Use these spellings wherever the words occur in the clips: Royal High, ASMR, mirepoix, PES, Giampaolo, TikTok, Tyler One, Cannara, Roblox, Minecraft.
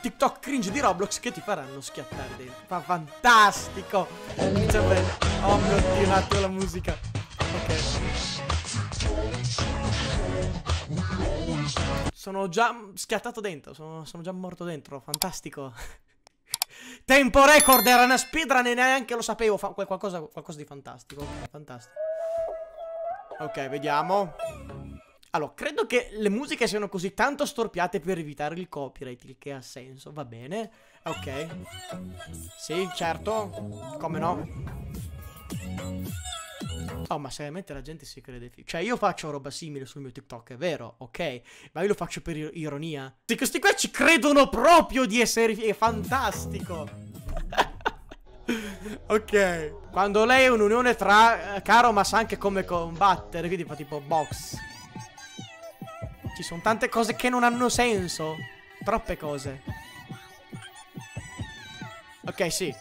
TikTok cringe di Roblox che ti faranno schiattare dentro. Fa fantastico! Inizia bene. Oh mio Dio, un attimo la musica. Ok. Sono già schiattato dentro, sono già morto dentro, fantastico. Tempo record, era una speedrun e neanche lo sapevo. Qualcosa di fantastico. Fantastico. Ok, vediamo. Allora, credo che le musiche siano così tanto storpiate per evitare il copyright, il che ha senso, va bene. Ok. Sì, certo. Come no? Oh, ma seriamente la gente si crede. Cioè, io faccio roba simile sul mio TikTok, è vero, ok? Ma io lo faccio per ironia. Sì, questi qua ci credono proprio di essere... È fantastico. Ok. Quando lei è un'unione tra... Caro, ma sa anche come combattere, quindi fa tipo box. Ci sono tante cose che non hanno senso. Troppe cose. Ok, sì.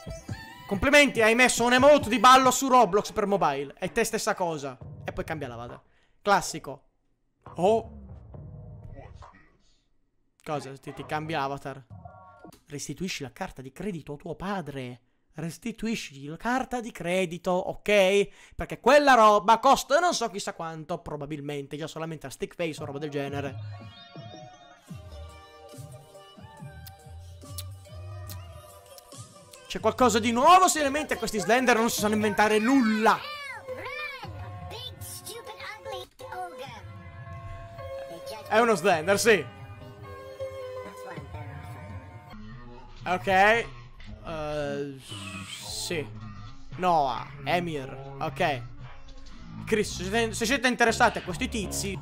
Complimenti, hai messo un emote di ballo su Roblox per mobile. E te stessa cosa. E poi cambia la vada. Classico. Oh. Cosa? Ti cambia avatar. Restituisci la carta di credito a tuo padre. Restituisci la carta di credito, ok? Perché quella roba costa non so chissà quanto, probabilmente, già solamente a stick face o roba del genere. C'è qualcosa di nuovo? Seriamente questi slender non si sanno inventare nulla. È uno slender, sì. Ok. Sì. Noah, Emir, ok. Chris, se siete interessati a questi tizi,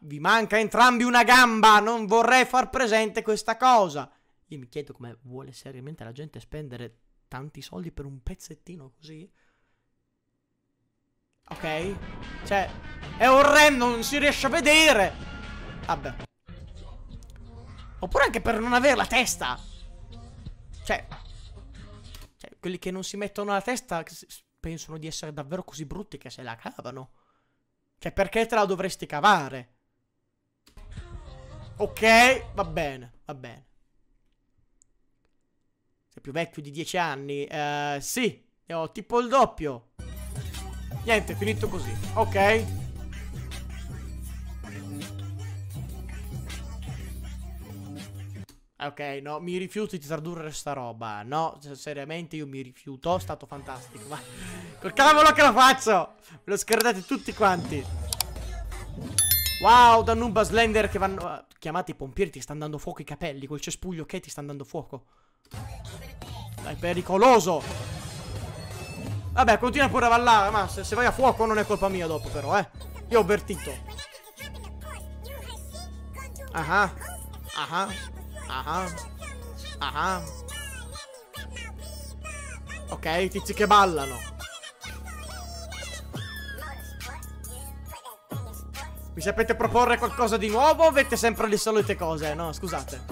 vi manca entrambi una gamba. Non vorrei far presente questa cosa. Io mi chiedo come vuole seriamente la gente spendere tanti soldi per un pezzettino così. Ok. Cioè, è orrendo, non si riesce a vedere. Vabbè. Oppure anche per non avere la testa. Cioè, quelli che non si mettono la testa pensano di essere davvero così brutti che se la cavano. Cioè, perché te la dovresti cavare? Ok, va bene, va bene. Sei più vecchio di 10 anni. Sì, ne ho tipo il doppio. Niente, è finito così. Ok. Ok, no, mi rifiuto di tradurre sta roba. No, seriamente io mi rifiuto. È stato fantastico, ma col cavolo che lo faccio! Me lo scordate tutti quanti. Wow, Danuba Slender che vanno... Chiamate i pompieri, ti stanno dando fuoco i capelli. Col cespuglio, ok, ti stanno dando fuoco. È pericoloso. Vabbè, continua pure a ballare. Ma se vai a fuoco non è colpa mia dopo però, eh. Io ho avvertito. Ah ah. Ah ah. Ok, tizi che ballano. Mi sapete proporre qualcosa di nuovo o avete sempre le solite cose? No, scusate.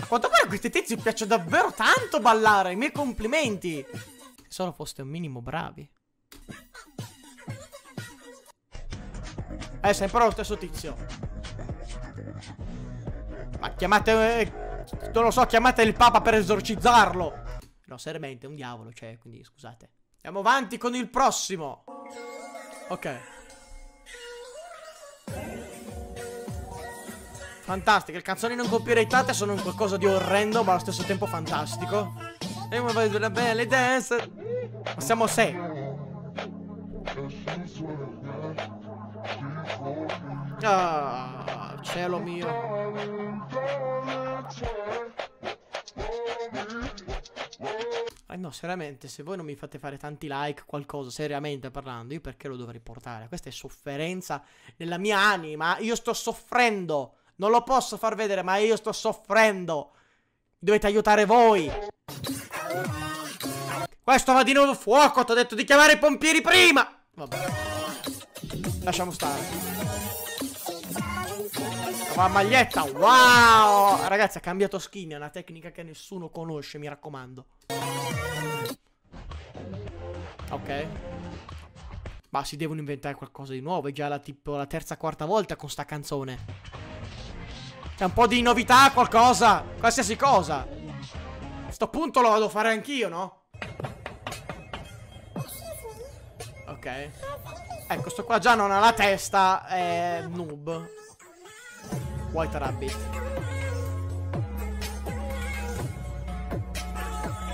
A quanto pare a questi tizi piace davvero tanto ballare. I miei complimenti. Se solo foste un minimo bravi. Sempre lo stesso tizio. Ma chiamate... non lo so, chiamate il Papa per esorcizzarlo. No, seriamente, è un diavolo, cioè, quindi scusate. Andiamo avanti con il prossimo. Ok. Fantastico, le canzoni non copyrightate sono un qualcosa di orrendo, ma allo stesso tempo fantastico. E come vedo una bella dance. Ma siamo a 6. Ah, cielo mio. No, seriamente, se voi non mi fate fare tanti like, qualcosa, seriamente parlando, io perché lo dovrei portare? Questa è sofferenza nella mia anima. Io sto soffrendo. Non lo posso far vedere, ma io sto soffrendo. Dovete aiutare voi. Questo va di nuovo fuoco. Ti ho detto di chiamare i pompieri prima. Vabbè, lasciamo stare. La maglietta, wow! Ragazzi, ha cambiato skin, è una tecnica che nessuno conosce, mi raccomando. Ok. ma si devono inventare qualcosa di nuovo. È già tipo la terza, quarta volta con sta canzone. C'è un po' di novità, qualcosa, qualsiasi cosa. A sto punto lo vado a fare anch'io, no? Ok. Ecco, sto qua già non ha la testa, è noob. White Rabbit.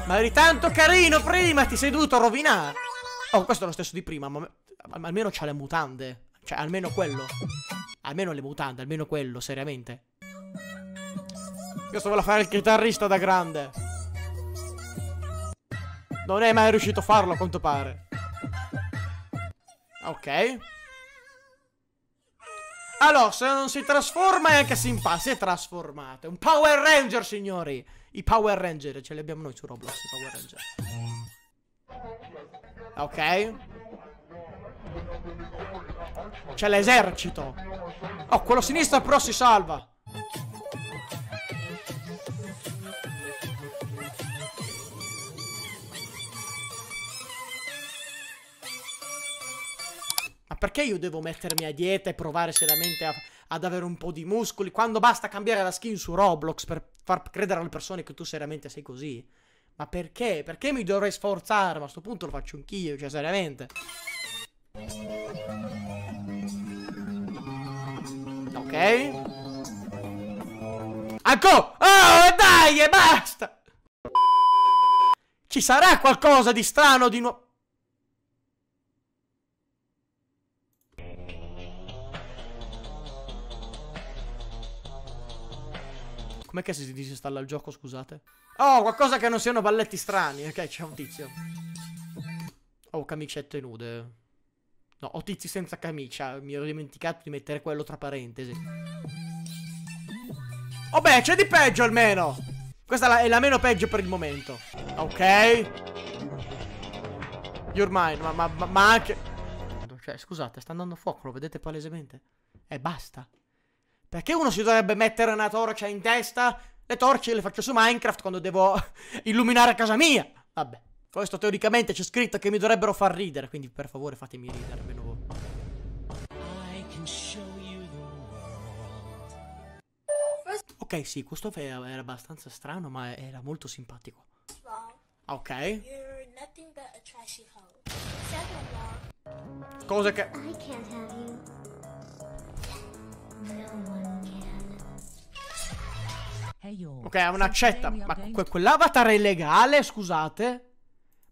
Ma eri tanto carino prima, ti sei dovuto rovinare. Oh, questo è lo stesso di prima, ma almeno c'ha le mutande. Cioè, almeno quello. Almeno le mutande, almeno quello, seriamente. Io sto volevo fare il chitarrista da grande. Non è mai riuscito a farlo, a quanto pare. Ok. Allora, se non si trasforma è anche simpatico. Si è trasformato. È un Power Ranger, signori. I Power Ranger, ce li abbiamo noi su Roblox, i Power Ranger. Ok. C'è l'esercito. Oh, quello sinistro però si salva. Perché io devo mettermi a dieta e provare seriamente ad avere un po' di muscoli quando basta cambiare la skin su Roblox per far credere alle persone che tu seriamente sei così? Ma perché? Perché mi dovrei sforzare? Ma a sto punto lo faccio anch'io, cioè seriamente. Ok. Ancora! Oh, dai, e basta! Ci sarà qualcosa di strano di nuovo? Com'è che si disinstalla il gioco, scusate? Oh, qualcosa che non siano balletti strani. Ok, c'è un tizio. Oh, camicette nude. No, ho tizi senza camicia. Mi ero dimenticato di mettere quello tra parentesi. Oh beh, c'è di peggio almeno. Questa è la meno peggio per il momento. Ok. You're mine, ma anche... Cioè, scusate, sta andando a fuoco, lo vedete palesemente? Basta. Perché uno si dovrebbe mettere una torcia in testa? Le torce le faccio su Minecraft quando devo illuminare a casa mia. Vabbè. Questo teoricamente c'è scritto che mi dovrebbero far ridere, quindi per favore fatemi ridere, almeno voi. Ok, sì, questo era abbastanza strano, ma era molto simpatico. Ok. Cosa che... Ok, è un'accetta. Ma quell'avatar è illegale, scusate.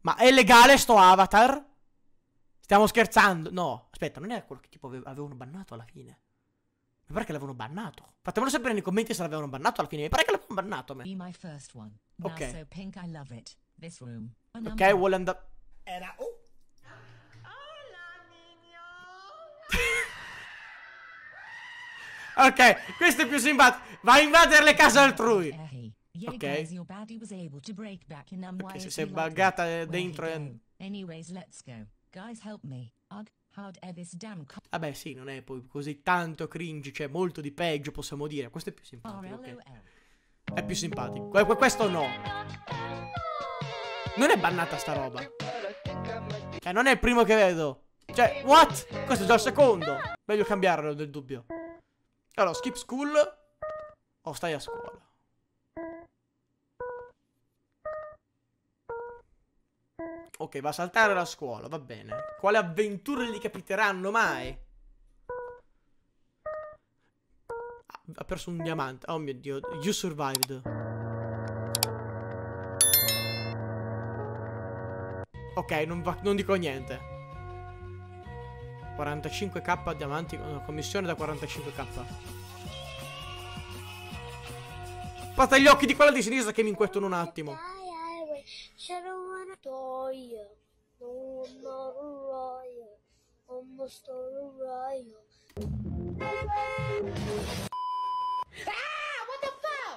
Ma è legale sto avatar? Stiamo scherzando. No, aspetta, non è quello che tipo avevano bannato alla fine. Mi pare che l'avevano bannato. Fatemelo sapere nei commenti se l'avevano bannato alla fine. Mi pare che l'avevano bannato a me. Ok. Ok, vuole andare. Era... Oh. Ok, questo è più simpatico. Va a invadere le case altrui. Ok. Ok, si è buggata dentro. Vabbè, sì, non è poi così tanto cringe. C'è molto di peggio, possiamo dire. Questo è più simpatico. Okay. È più simpatico. Questo no. Non è bannata sta roba. Cioè, non è il primo che vedo. Cioè, what? Questo è già il secondo. Meglio cambiarlo del dubbio. Allora, skip school o stai a scuola? Ok, va a saltare la scuola, va bene. Quali avventure gli capiteranno mai? Ah, ha perso un diamante. Oh mio Dio, you survived. Ok, non dico niente. 45k diamanti, una commissione da 45k. Guarda gli occhi di quella di sinistra che mi inquietano un attimo.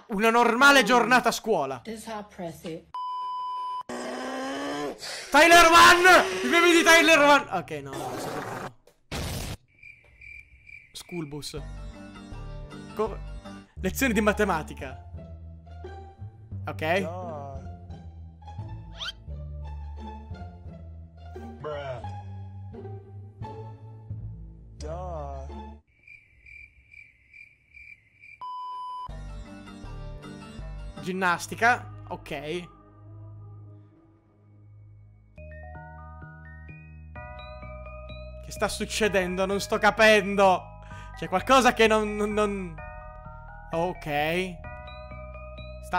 Una normale giornata a scuola. Tyler One! I bimbi di Tyler One! Ok, no, non so perché. Schoolbus. Lezioni di matematica. Ok. No. Ginnastica, ok. Che sta succedendo? Non sto capendo. C'è qualcosa che non... Ok.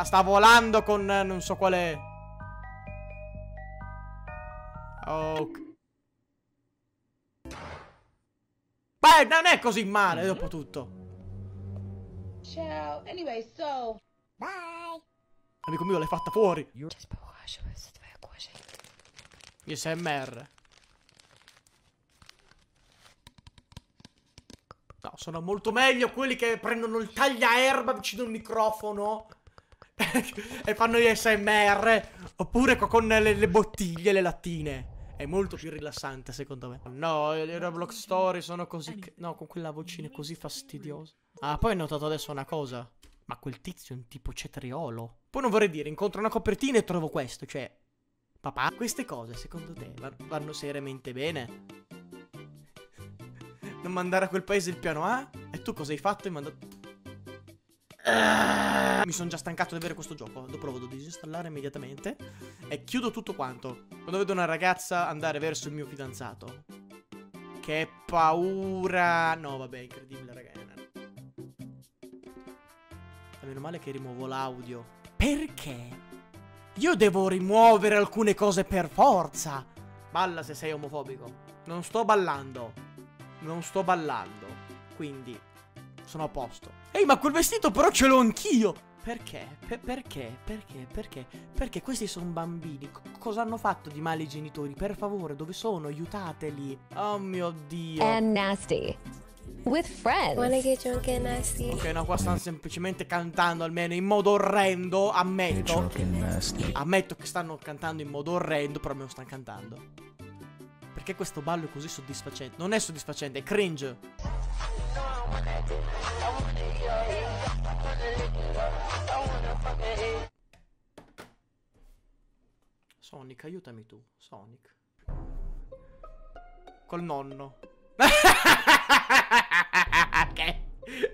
Sta volando con non so quale... Ok. Beh, non è così male dopo tutto. Ciao, anyway, so... Bye! Amico mio, l'hai fatta fuori! ASMR. No, sono molto meglio quelli che prendono il tagliaerba vicino al microfono e fanno gli ASMR. Oppure con le bottiglie, le lattine. È molto più rilassante, secondo me. No, le Roblox Story sono così... No, con quella vocina così fastidiosa. Ah, poi ho notato adesso una cosa. Ma quel tizio è un tipo cetriolo. Poi non vorrei dire, incontro una copertina e trovo questo, cioè... Papà, queste cose, secondo te, vanno seriamente bene? Non mandare a quel paese il piano A? E tu cosa hai fatto? Hai mandato... Mi sono già stancato di avere questo gioco. Dopo lo vado a disinstallare immediatamente e chiudo tutto quanto. Quando vedo una ragazza andare verso il mio fidanzato, che paura. No vabbè, incredibile raga. Meno male che rimuovo l'audio. Perché? Io devo rimuovere alcune cose per forza. Balla se sei omofobico. Non sto ballando. Non sto ballando. Quindi sono a posto. Ehi, ma quel vestito però ce l'ho anch'io! Perché? Perché? Perché questi sono bambini. Cosa hanno fatto di male i genitori? Per favore, dove sono? Aiutateli. Oh mio Dio. And nasty. With friends. Wanna get drunk and nasty. Ok, no, qua stanno semplicemente cantando, almeno in modo orrendo, ammetto. Ammetto che stanno cantando in modo orrendo, però almeno stanno cantando. Perché questo ballo è così soddisfacente? Non è soddisfacente, è cringe. Sonic, aiutami tu, Sonic. Col nonno.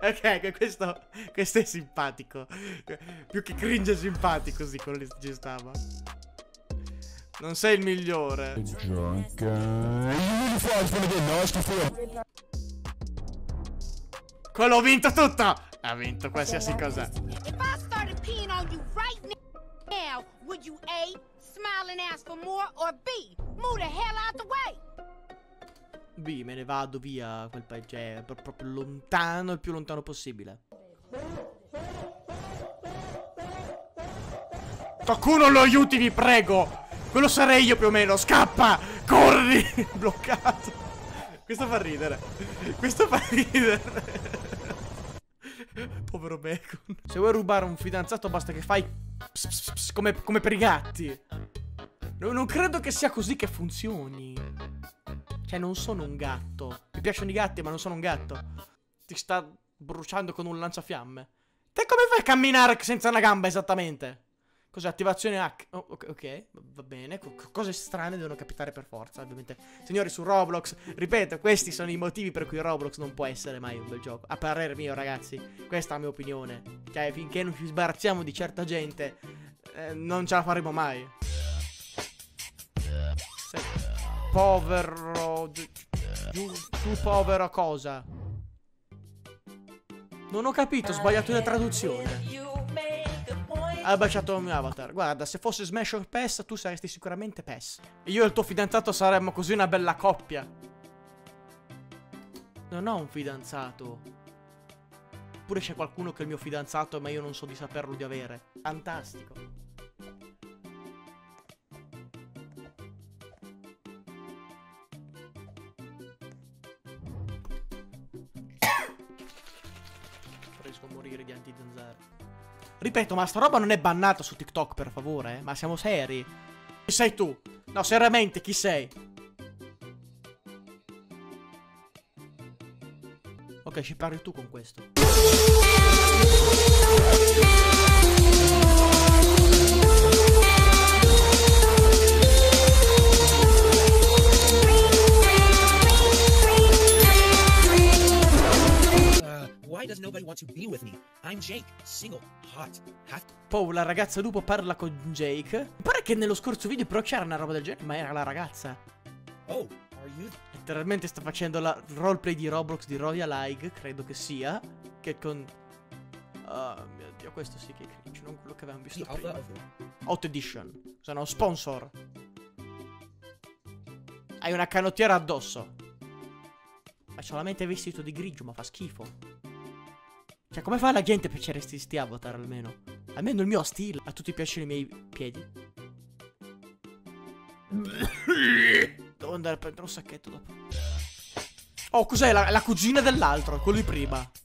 Ok, questo è simpatico. Più che cringe è simpatico, sì, quello lì ci stava. Non sei il migliore. Quello ho vinto tutto! Ha vinto qualsiasi cosa. B, me ne vado via quel paese, proprio lontano, il più lontano possibile. Qualcuno lo aiuti, vi prego! Quello sarei io più o meno, scappa! Corri! Bloccato! Questo fa ridere. Questo fa ridere. Povero Bacon. Se vuoi rubare un fidanzato basta che fai pss, pss, pss, come per i gatti. No, non credo che sia così che funzioni. Cioè non sono un gatto. Mi piacciono i gatti ma non sono un gatto. Ti sta bruciando con un lanciafiamme. Te come fai a camminare senza una gamba esattamente? Cos'è? Attivazione hack. Oh, ok, va bene. Cose strane devono capitare per forza, ovviamente. Signori, su Roblox, ripeto, questi sono i motivi per cui Roblox non può essere mai un bel gioco. A parer mio, ragazzi, questa è la mia opinione. Cioè, finché non ci sbarazziamo di certa gente, non ce la faremo mai. Povero... Tu povero cosa? Non ho capito, ho sbagliato la traduzione. Ha baciato il mio avatar. Guarda, se fosse Smash or PES, tu saresti sicuramente PES. Io e il tuo fidanzato saremmo così una bella coppia. Non ho un fidanzato. Oppure c'è qualcuno che è il mio fidanzato, ma io non so di saperlo di avere. Fantastico. Riesco a morire di antizanzare. Ripeto, ma sta roba non è bannata su TikTok, per favore, eh? Ma siamo seri. Chi sei tu? No, seriamente, chi sei? Ok, ci parli tu con questo. does nobody want to be with me? I'm Jake, single, hot, half... Poi la ragazza dopo parla con Jake. Mi pare che nello scorso video però c'era una roba del genere, ma era la ragazza. Oh, are you... Letteralmente sta facendo la roleplay di Roblox di Royal High, credo che sia. Che con... Oh mio Dio, questo sì che è cringe, non quello che avevamo visto prima. Hot Edition. Sono sponsor. Hai una canottiera addosso. Ma solamente vestito di grigio, ma fa schifo. Cioè, come fa la gente a piacere sti avatar almeno? Almeno il mio stile. A tutti piacciono i miei piedi. Devo andare a prendere un sacchetto dopo. Oh, cos'è? La cugina dell'altro, quello di prima.